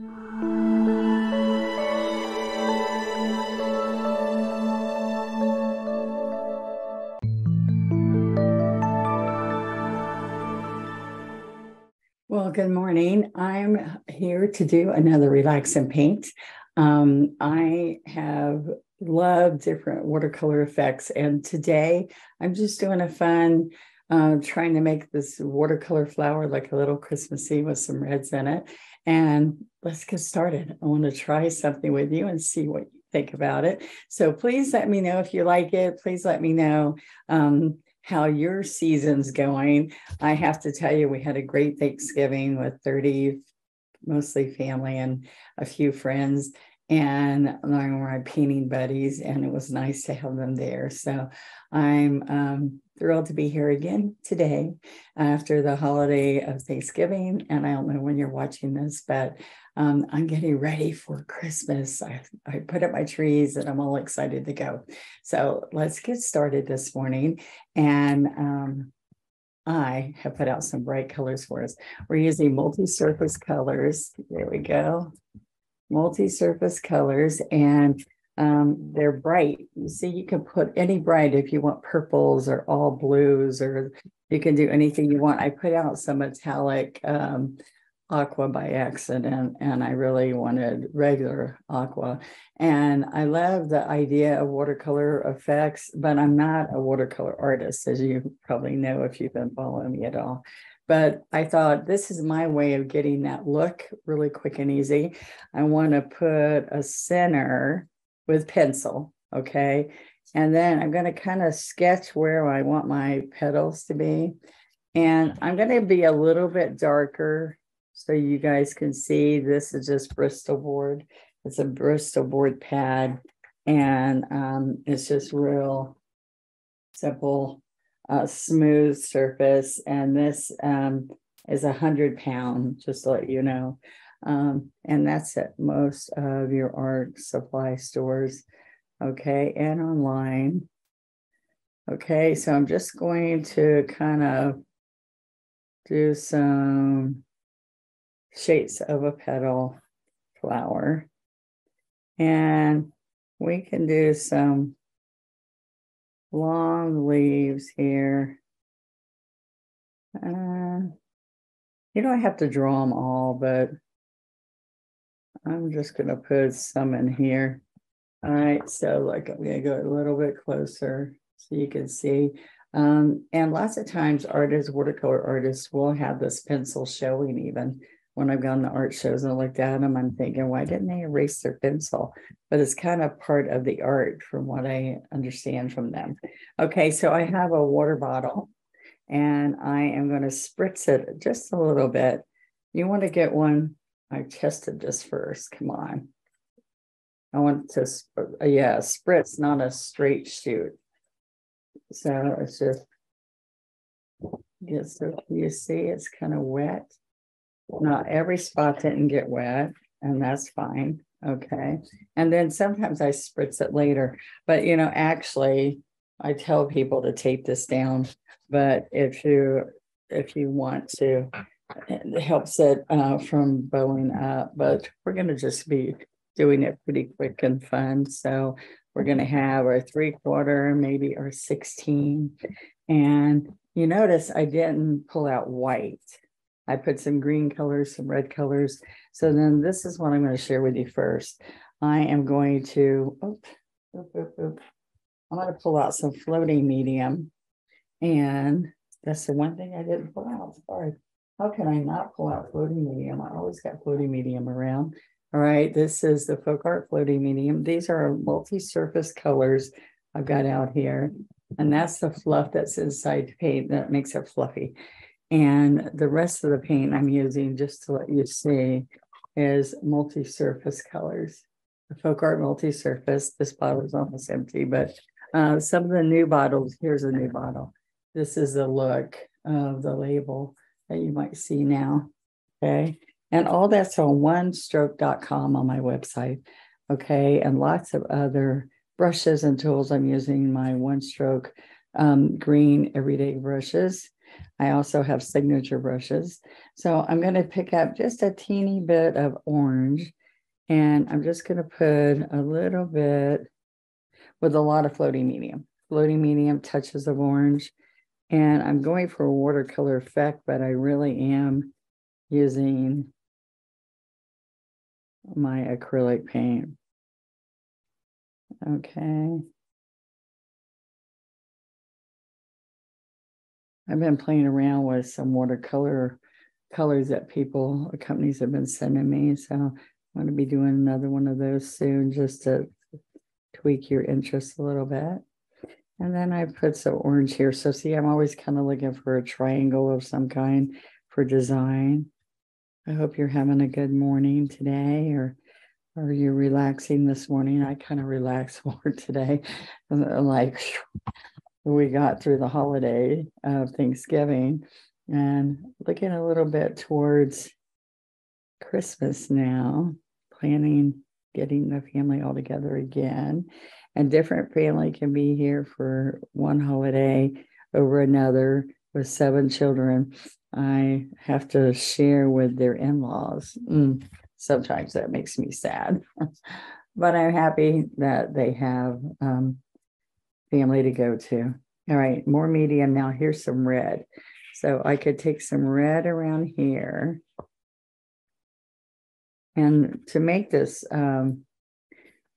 Well, good morning. I'm here to do another Relax and Paint. I have loved different watercolor effects, and today I'm just doing a fun trying to make this watercolor flower like a little Christmassy with some reds in it. And let's get started. I want to try something with you and see what you think about it. So please let me know if you like it. Please let me know how your season's going. I have to tell you, we had a great Thanksgiving with 30, mostly family and a few friends, and my painting buddies, and it was nice to have them there. So I'm thrilled to be here again today after the holiday of Thanksgiving. And I don't know when you're watching this, but I'm getting ready for Christmas. I put up my trees and I'm all excited to go. So let's get started this morning. And I have put out some bright colors for us. We're using multi-surface colors. There we go. Multi-surface colors, and they're bright. You see, you can put any bright if you want purples or all blues, or you can do anything you want. I put out some metallic aqua by accident, and I really wanted regular aqua. And I love the idea of watercolor effects, but I'm not a watercolor artist, as you probably know if you've been following me at all. But I thought this is my way of getting that look really quick and easy. I want to put a center with pencil, okay? And then I'm going to kind of sketch where I want my petals to be. And I'm going to be a little bit darker so you guys can see. This is just Bristol board. It's a Bristol board pad. And it's just real simple. A smooth surface, and this is 100 pound, just to let you know, and that's at most of your art supply stores, okay, and online. Okay, so I'm just going to kind of do some shapes of a petal flower, and we can do some long leaves here. You don't have to draw them all, but I'm just going to put some in here. All right, so like I'm going to go a little bit closer so you can see. And lots of times artists, watercolor artists, will have this pencil showing. Even when I've gone to art shows and looked at them, I'm thinking, why didn't they erase their pencil? But it's kind of part of the art from what I understand from them. Okay, so I have a water bottle, and I am going to spritz it just a little bit. You want to get one. I tested this first. Come on. I want to, yeah, spritz, not a straight shoot. So it's just, you see, it's kind of wet. Not every spot didn't get wet, and that's fine. Okay. And then sometimes I spritz it later, but you know, actually I tell people to tape this down, but if you want to, it helps it from bowing up, but we're going to just be doing it pretty quick and fun. So we're going to have our 3/4, maybe our 16. And you notice I didn't pull out white. I put some green colors, some red colors. So then this is what I'm going to share with you first. I am going to, I'm going to pull out some floating medium. And that's the one thing I didn't pull out. Sorry. How can I not pull out floating medium? I always got floating medium around. All right. This is the Folk Art floating medium. These are multi-surface colors I've got out here. And that's the fluff that's inside the paint that makes it fluffy. And the rest of the paint I'm using, just to let you see, is multi-surface colors. The Folk Art multi-surface. This bottle is almost empty, but some of the new bottles, here's a new bottle. This is the look of the label that you might see now, okay? And all that's on onestroke.com on my website, okay? And lots of other brushes and tools. I'm using my One Stroke green everyday brushes. I also have signature brushes. So I'm going to pick up just a teeny bit of orange, and I'm just going to put a little bit with a lot of floating medium. Floating medium, touches of orange, and I'm going for a watercolor effect, but I really am using my acrylic paint. Okay. I've been playing around with some watercolor colors that people, companies have been sending me. So I'm going to be doing another one of those soon, just to tweak your interest a little bit. And then I put some orange here. So see, I'm always kind of looking for a triangle of some kind for design. I hope you're having a good morning today, or you're relaxing this morning. I kind of relaxed more today. Like, we got through the holiday of Thanksgiving and looking a little bit towards Christmas now, planning, getting the family all together again. And different family can be here for one holiday over another with 7 children. I have to share with their in-laws. Sometimes that makes me sad, but I'm happy that they have family to go to. All right, more medium now. Here's some red. So I could take some red around here. And to make this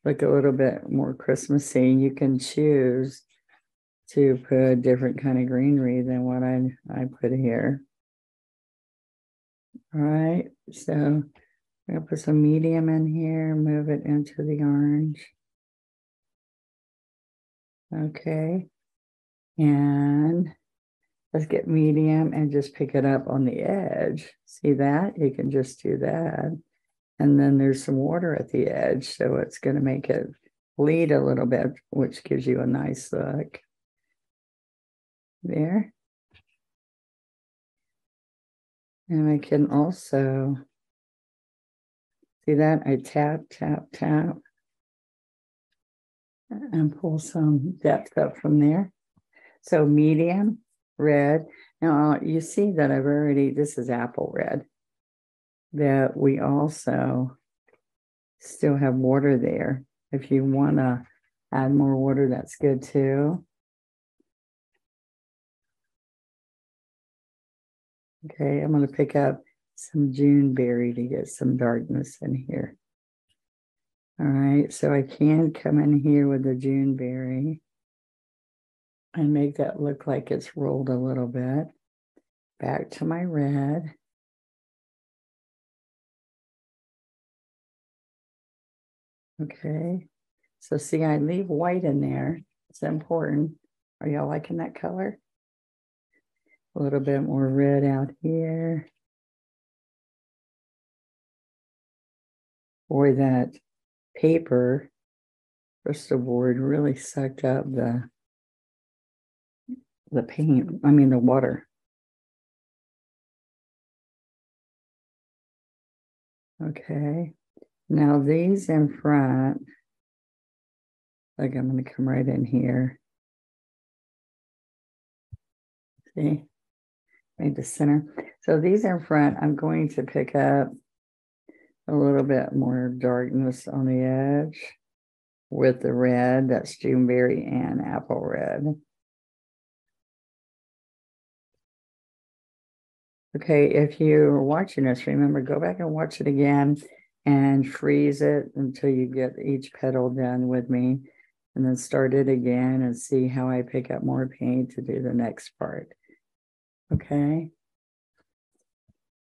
look a little bit more Christmassy, you can choose to put a different kind of greenery than what I put here. All right, so I'm gonna put some medium in here, move it into the orange. Okay, and let's get medium and just pick it up on the edge. See that? You can just do that. And then there's some water at the edge, so it's going to make it bleed a little bit, which gives you a nice look. There. And I can also, see that? I tap, tap, tap. And pull some depth up from there. So medium, red. Now you see that I've already, this is apple red, that we also still have water there. If you want to add more water, that's good too. Okay, I'm going to pick up some Juneberry to get some darkness in here. All right, so I can come in here with the Juneberry and make that look like it's rolled a little bit. Back to my red. Okay, so see, I leave white in there. It's important. Are y'all liking that color? A little bit more red out here. Boy, that paper crystal board really sucked up the paint, I mean the water. Okay, now these in front, like I'm going to come right in here. See, made the center. So these in front, I'm going to pick up a little bit more darkness on the edge with the red. That's Juneberry and apple red. Okay, if you're watching this, remember, go back and watch it again and freeze it until you get each petal done with me, and then start it again and see how I pick up more paint to do the next part. Okay.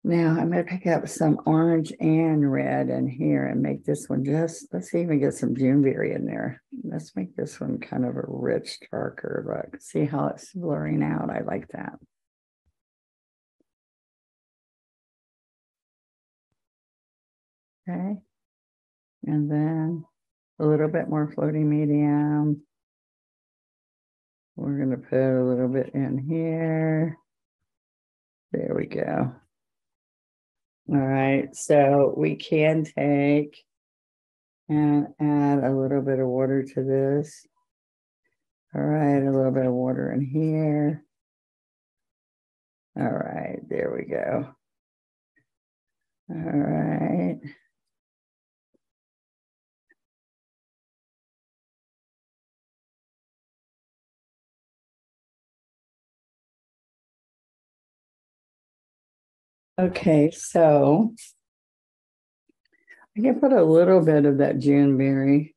Now I'm going to pick up some orange and red in here and make this one just, let's even get some Juneberry in there. Let's make this one kind of a rich, darker look. See how it's blurring out? I like that. Okay. And then a little bit more floating medium. We're going to put a little bit in here. There we go. All right, so we can take and add a little bit of water to this. All right, a little bit of water in here. All right, there we go. All right. Okay, so I can put a little bit of that June berry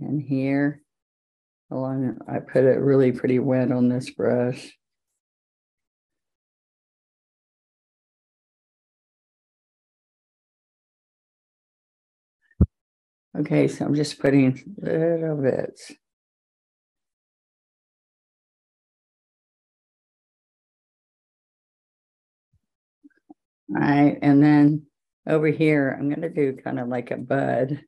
in here. Along, I put it really pretty wet on this brush. Okay, so I'm just putting little bits. All right, and then over here, I'm going to do kind of like a bud.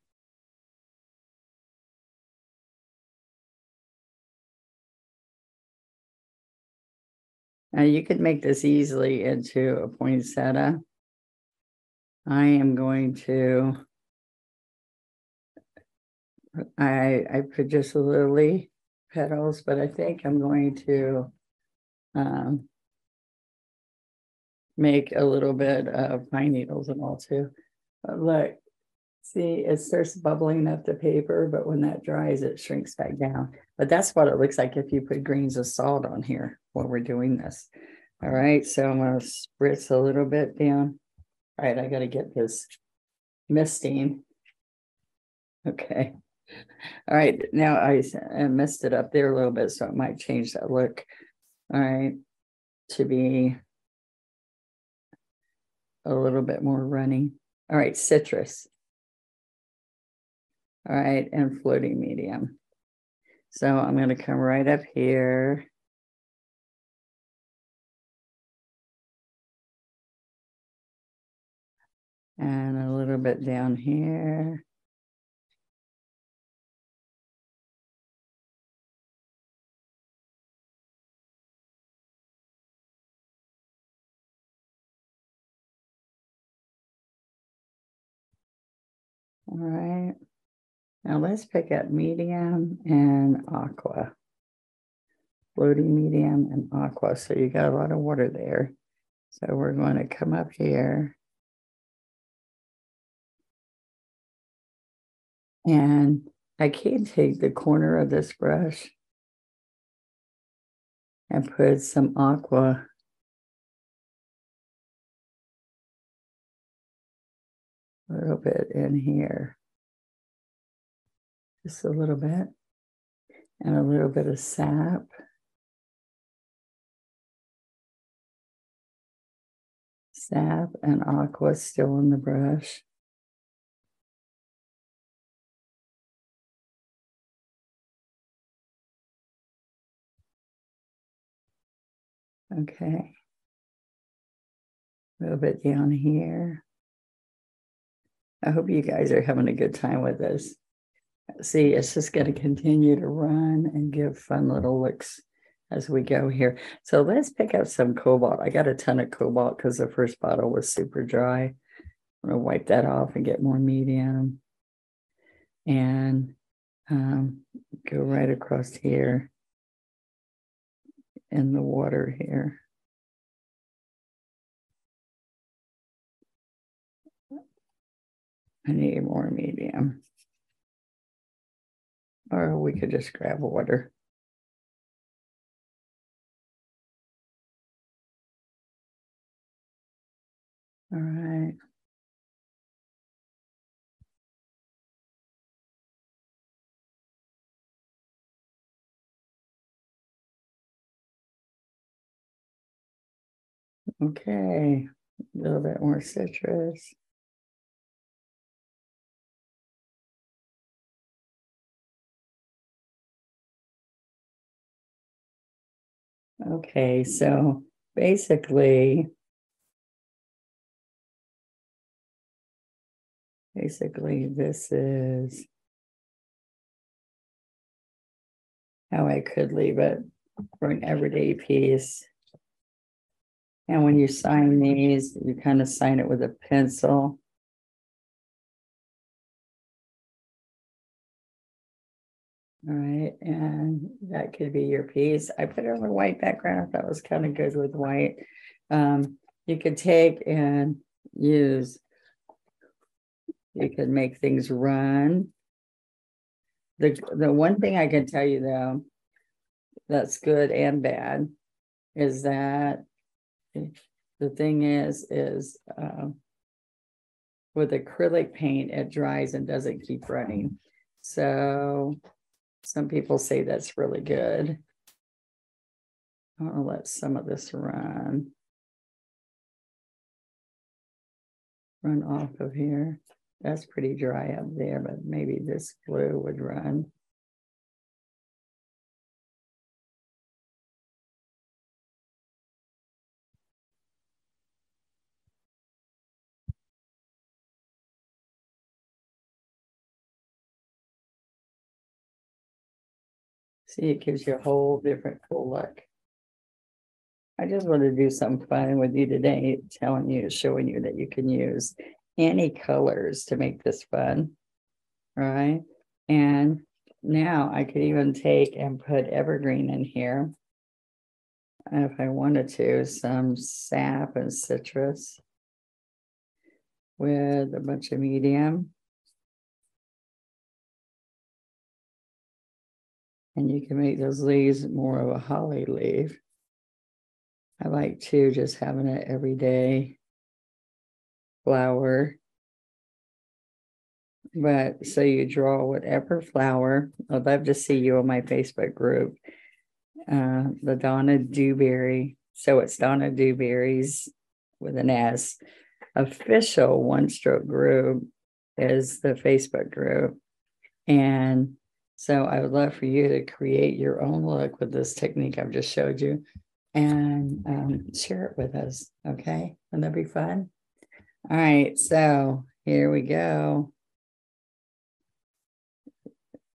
Now you could make this easily into a poinsettia. I put just a little leaf petals, but I think I'm going to make a little bit of pine needles and all too. But look, see, it starts bubbling up the paper, but when that dries, it shrinks back down. But that's what it looks like if you put grains of salt on here while we're doing this. All right, so I'm gonna spritz a little bit down. All right, I gotta get this misting. Okay. All right, now I messed it up there a little bit, so it might change that look. All right, to be a little bit more runny. All right, citrus. All right, and floating medium. So I'm going to come right up here. And a little bit down here. All right, now let's pick up medium and aqua, floating medium and aqua. So you got a lot of water there. So we're going to come up here and I can take the corner of this brush and put some aqua a little bit in here, just a little bit, and a little bit of sap. Sap and aqua still in the brush. Okay, a little bit down here. I hope you guys are having a good time with this. See, it's just going to continue to run and give fun little looks as we go here. So let's pick up some cobalt. I got a ton of cobalt because the first bottle was super dry. I'm going to wipe that off and get more medium. And go right across here in the water here. I need more medium, or we could just grab water. All right. Okay, a little bit more citrus. Okay, so basically this is how I could leave it for an everyday piece. And when you sign these, you kind of sign it with a pencil. All right, and that could be your piece. I put it on a white background. That was kind of good with white. You could take and use, you could make things run. The one thing I can tell you though, that's good and bad, is that the thing is with acrylic paint, it dries and doesn't keep running. So some people say that's really good. I'll let some of this run off of here. That's pretty dry up there, but maybe this glue would run. See, it gives you a whole different cool look. I just want to do something fun with you today, telling you, showing you that you can use any colors to make this fun, right? And now I could even take and put evergreen in here if I wanted to, some sap and citrus with a bunch of medium. And you can make those leaves more of a holly leaf. I like to just having an everyday flower. But so you draw whatever flower. I'd love to see you on my Facebook group, the Donna Dewberry. So it's Donna Dewberry's with an S. Official One Stroke group is the Facebook group. And so I would love for you to create your own look with this technique I've just showed you. And share it with us, okay? Wouldn't that be fun? All right, so here we go.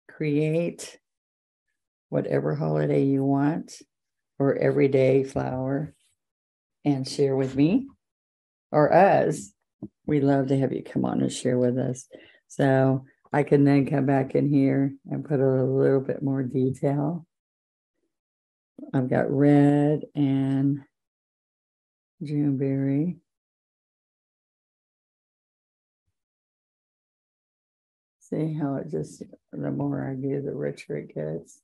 Create whatever holiday you want or everyday flower and share with me or us. We'd love to have you come on and share with us. So I can then come back in here and put a little bit more detail. I've got red and Juneberry. See how it just, the more I do, the richer it gets.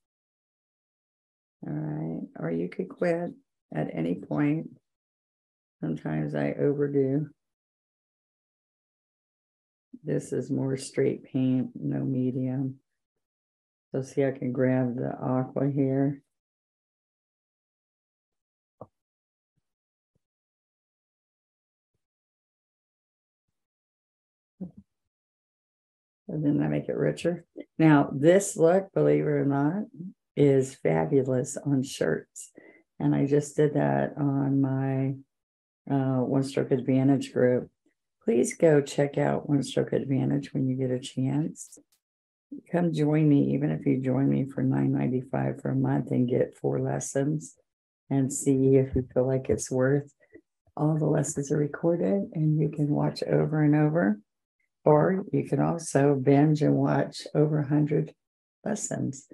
All right, or you could quit at any point. Sometimes I overdo. This is more straight paint, no medium. So see, I can grab the aqua here. And then I make it richer. Now, this look, believe it or not, is fabulous on shirts. And I just did that on my One Stroke Advantage group. Please go check out One Stroke Advantage when you get a chance. Come join me, even if you join me for $9.95 for a month and get 4 lessons and see if you feel like it's worth. All the lessons are recorded and you can watch over and over. Or you can also binge and watch over 100 lessons.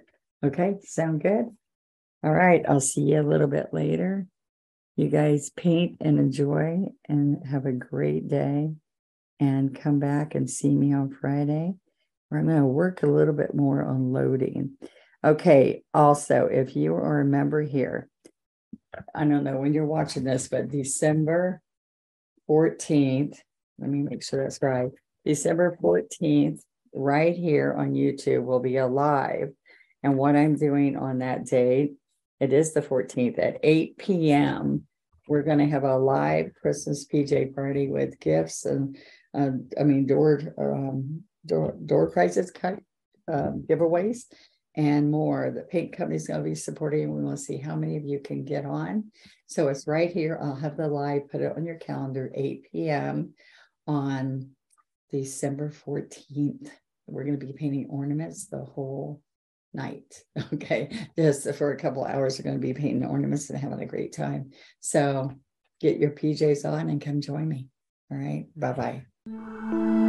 Okay, sound good? All right, I'll see you a little bit later. You guys paint and enjoy and have a great day. And come back and see me on Friday. We're going to work a little bit more on loading. Okay, also, if you are a member here, I don't know when you're watching this, but December 14th, let me make sure that's right. December 14th, right here on YouTube, will be a live. And what I'm doing on that date, it is the 14th at 8 p.m. We're going to have a live Christmas PJ party with gifts and, door prizes, giveaways, and more. The paint company is going to be supporting. We want to see how many of you can get on. So it's right here. I'll have the live, put it on your calendar, 8 p.m. on December 14th, we're going to be painting ornaments the whole night, okay? Just for a couple hours, we're going to be painting ornaments and having a great time. So get your PJs on and come join me, all right? Bye-bye.